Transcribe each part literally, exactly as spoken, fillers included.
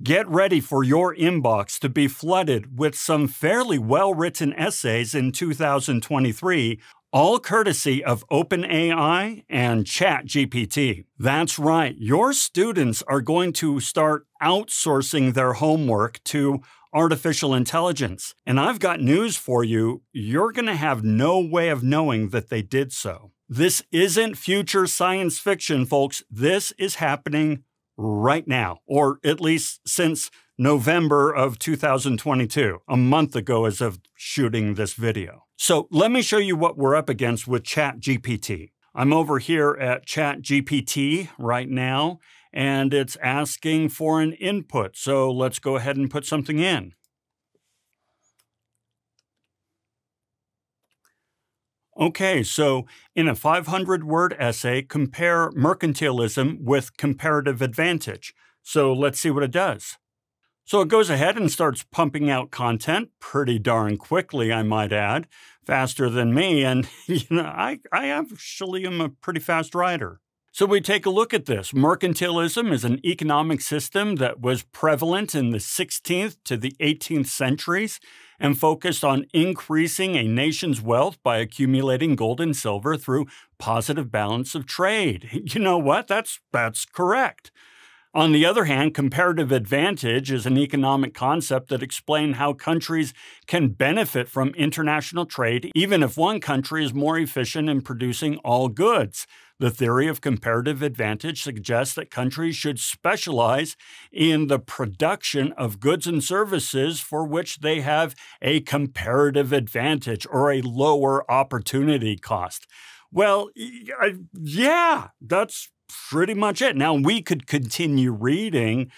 Get ready for your inbox to be flooded with some fairly well-written essays in two thousand twenty-three, all courtesy of OpenAI and ChatGPT. That's right, your students are going to start outsourcing their homework to artificial intelligence. And I've got news for you, you're going to have no way of knowing that they did so. This isn't future science fiction, folks. This is happening right now, or at least since November of two thousand twenty-two, a month ago as of shooting this video. So let me show you what we're up against with ChatGPT. I'm over here at ChatGPT right now, and it's asking for an input. So let's go ahead and put something in. Okay, so in a five hundred word essay, compare mercantilism with comparative advantage. So let's see what it does. So it goes ahead and starts pumping out content pretty darn quickly, I might add, faster than me. And you know, I, I actually am a pretty fast writer. So we take a look at this. Mercantilism is an economic system that was prevalent in the sixteenth to the eighteenth centuries and focused on increasing a nation's wealth by accumulating gold and silver through positive balance of trade. You know what? That's, that's correct. On the other hand, comparative advantage is an economic concept that explains how countries can benefit from international trade even if one country is more efficient in producing all goods. The theory of comparative advantage suggests that countries should specialize in the production of goods and services for which they have a comparative advantage or a lower opportunity cost. Well, yeah, that's pretty much it. Now, we could continue reading,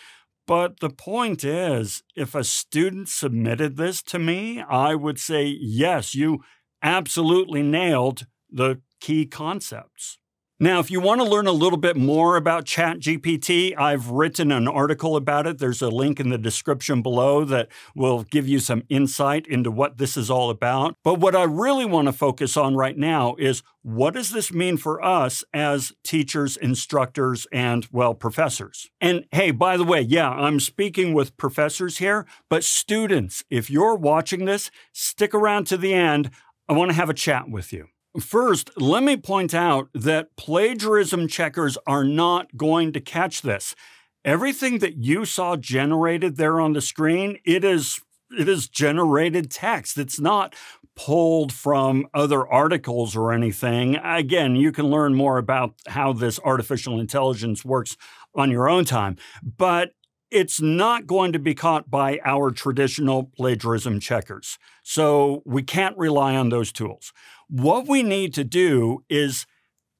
but the point is, if a student submitted this to me, I would say, yes, you absolutely nailed the key concepts. Now, if you want to learn a little bit more about ChatGPT, I've written an article about it. There's a link in the description below that will give you some insight into what this is all about. But what I really want to focus on right now is what does this mean for us as teachers, instructors, and, well, professors? And hey, by the way, yeah, I'm speaking with professors here, but students, if you're watching this, stick around to the end. I want to have a chat with you. First, let me point out that plagiarism checkers are not going to catch this. Everything that you saw generated there on the screen, it is, it is generated text. It's not pulled from other articles or anything. Again, you can learn more about how this artificial intelligence works on your own time. But it's not going to be caught by our traditional plagiarism checkers. So we can't rely on those tools. What we need to do is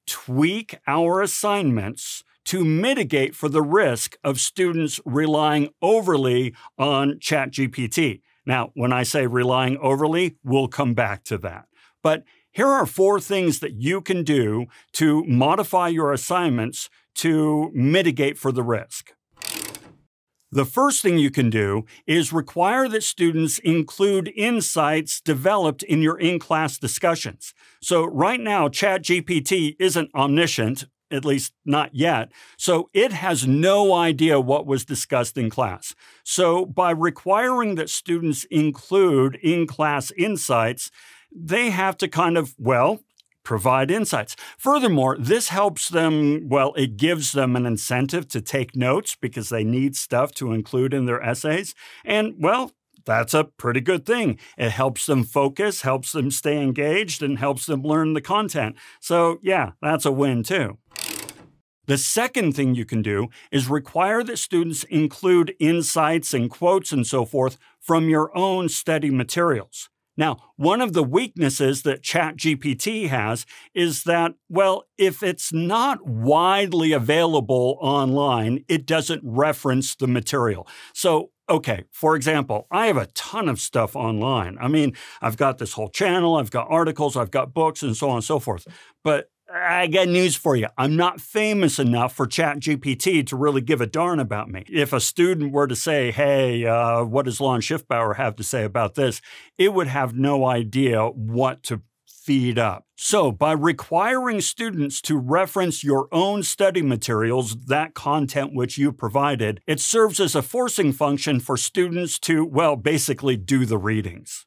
tweak our assignments to mitigate for the risk of students relying overly on ChatGPT. Now, when I say relying overly, we'll come back to that. But here are four things that you can do to modify your assignments to mitigate for the risk. The first thing you can do is require that students include insights developed in your in-class discussions. So right now, ChatGPT isn't omniscient, at least not yet, so it has no idea what was discussed in class. So by requiring that students include in-class insights, they have to kind of, well, provide insights. Furthermore, this helps them, well, it gives them an incentive to take notes because they need stuff to include in their essays. And, well, that's a pretty good thing. It helps them focus, helps them stay engaged, and helps them learn the content. So, yeah, that's a win too. The second thing you can do is require that students include insights and quotes and so forth from your own study materials. Now, one of the weaknesses that ChatGPT has is that, well, if it's not widely available online, it doesn't reference the material. So, okay, for example, I have a ton of stuff online. I mean, I've got this whole channel, I've got articles, I've got books, and so on and so forth. But I got news for you. I'm not famous enough for ChatGPT to really give a darn about me. If a student were to say, hey, uh, what does Lon Schiffbauer have to say about this? It would have no idea what to feed up. So by requiring students to reference your own study materials, that content which you provided, it serves as a forcing function for students to, well, basically do the readings.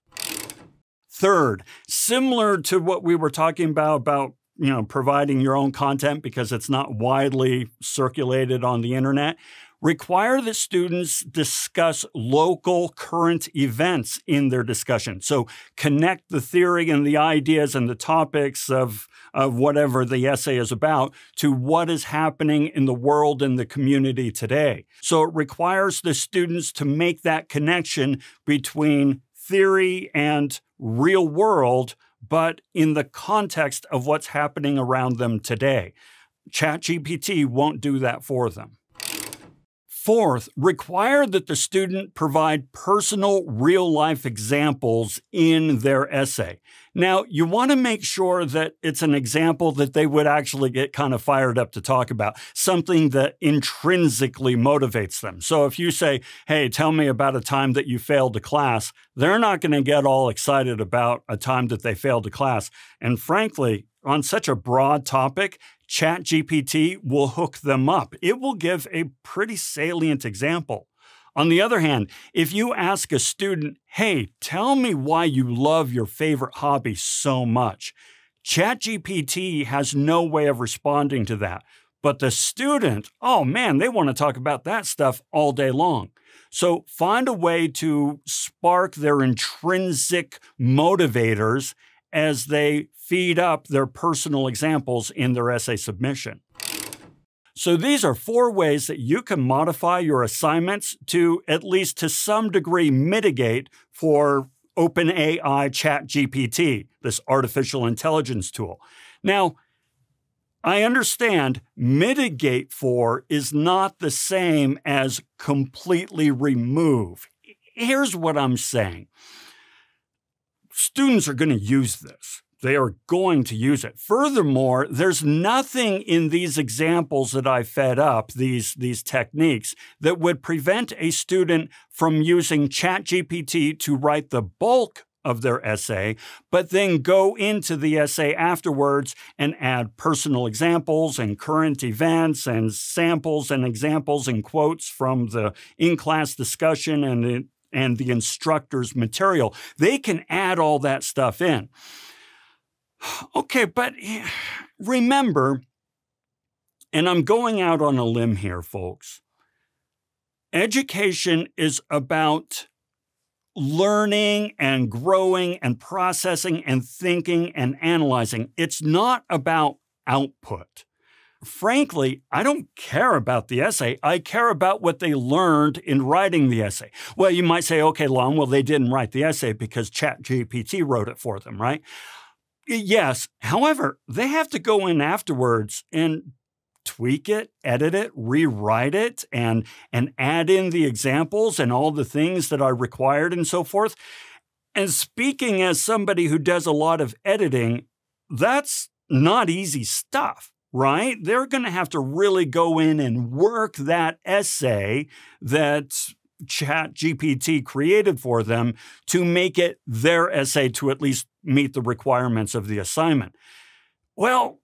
Third, similar to what we were talking about, about you know, providing your own content because it's not widely circulated on the internet, require that students discuss local current events in their discussion. So connect the theory and the ideas and the topics of, of whatever the essay is about to what is happening in the world and the community today. So it requires the students to make that connection between theory and real world, but in the context of what's happening around them today. ChatGPT won't do that for them. Fourth, require that the student provide personal real-life examples in their essay. Now, you want to make sure that it's an example that they would actually get kind of fired up to talk about, something that intrinsically motivates them. So if you say, hey, tell me about a time that you failed a class, they're not going to get all excited about a time that they failed a class. And frankly, on such a broad topic, ChatGPT will hook them up. It will give a pretty salient example. On the other hand, if you ask a student, hey, tell me why you love your favorite hobby so much, ChatGPT has no way of responding to that. But the student, oh man, they want to talk about that stuff all day long. So find a way to spark their intrinsic motivators as they feed up their personal examples in their essay submission. So these are four ways that you can modify your assignments to, at least to some degree, mitigate for OpenAI ChatGPT, this artificial intelligence tool. Now, I understand mitigate for is not the same as completely remove. Here's what I'm saying. Students are going to use this. They are going to use it. Furthermore, there's nothing in these examples that I fed up, these, these techniques, that would prevent a student from using ChatGPT to write the bulk of their essay, but then go into the essay afterwards and add personal examples and current events and samples and examples and quotes from the in-class discussion and the and the instructor's material. They can add all that stuff in. Okay, but remember, and I'm going out on a limb here, folks, education is about learning and growing and processing and thinking and analyzing. It's not about output. Frankly, I don't care about the essay. I care about what they learned in writing the essay. Well, you might say, okay, Lon, well, they didn't write the essay because ChatGPT wrote it for them, right? Yes. However, they have to go in afterwards and tweak it, edit it, rewrite it, and, and add in the examples and all the things that are required and so forth. And speaking as somebody who does a lot of editing, that's not easy stuff. Right? They're going to have to really go in and work that essay that ChatGPT created for them to make it their essay to at least meet the requirements of the assignment. Well,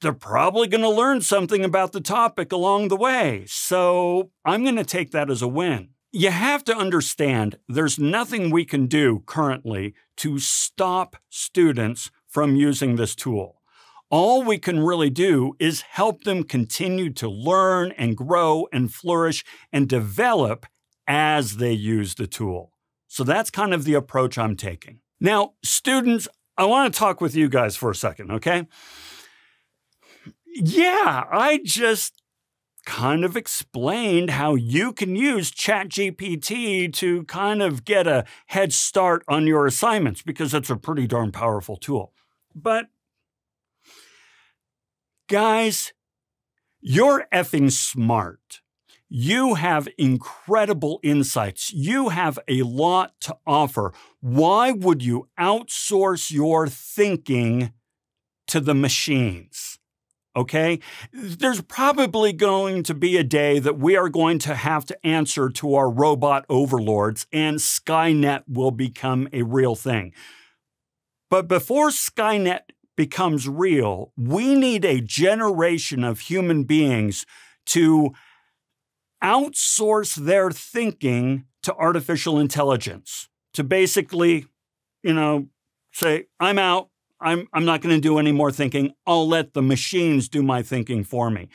they're probably going to learn something about the topic along the way, so I'm going to take that as a win. You have to understand there's nothing we can do currently to stop students from using this tool. All we can really do is help them continue to learn and grow and flourish and develop as they use the tool. So that's kind of the approach I'm taking. Now, students, I want to talk with you guys for a second, okay? Yeah, I just kind of explained how you can use ChatGPT to kind of get a head start on your assignments because it's a pretty darn powerful tool. But guys, you're effing smart. You have incredible insights. You have a lot to offer. Why would you outsource your thinking to the machines? Okay? There's probably going to be a day that we are going to have to answer to our robot overlords, and Skynet will become a real thing. But before Skynet becomes real, we need a generation of human beings to outsource their thinking to artificial intelligence, to basically, you know, say, I'm out. I'm, I'm not going to do any more thinking. I'll let the machines do my thinking for me.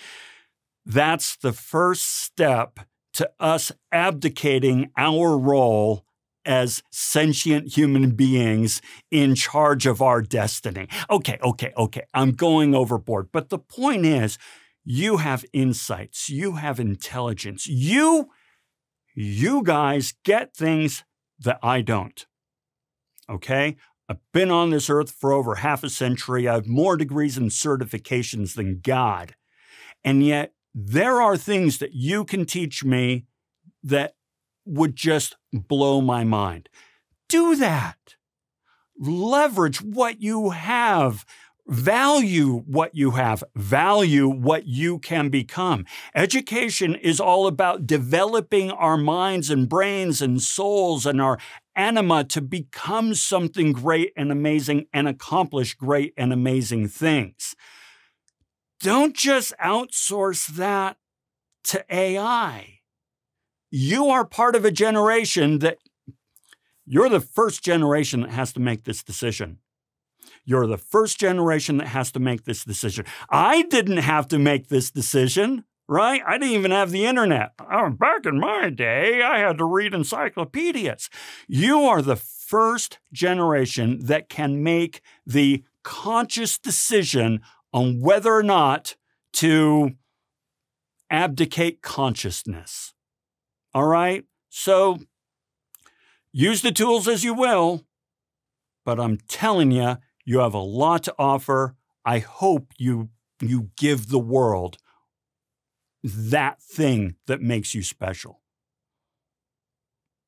That's the first step to us abdicating our role as sentient human beings in charge of our destiny. Okay, okay, okay. I'm going overboard. But the point is, you have insights. You have intelligence. You, you guys get things that I don't. Okay? I've been on this earth for over half a century. I have more degrees and certifications than God. And yet there are things that you can teach me that would just blow my mind. Do that. Leverage what you have. Value what you have. Value what you can become. Education is all about developing our minds and brains and souls and our anima to become something great and amazing and accomplish great and amazing things. Don't just outsource that to A I. You are part of a generation that you're the first generation that has to make this decision. You're the first generation that has to make this decision. I didn't have to make this decision. Right? I didn't even have the internet. Oh, back in my day, I had to read encyclopedias. You are the first generation that can make the conscious decision on whether or not to abdicate consciousness. All right? So use the tools as you will, but I'm telling you, you have a lot to offer. I hope you, you give the world that thing that makes you special.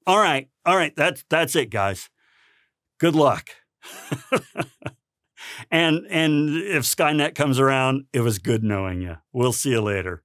All right. All right. That's, that's it, guys. Good luck. and, and if Skynet comes around, it was good knowing you. We'll see you later.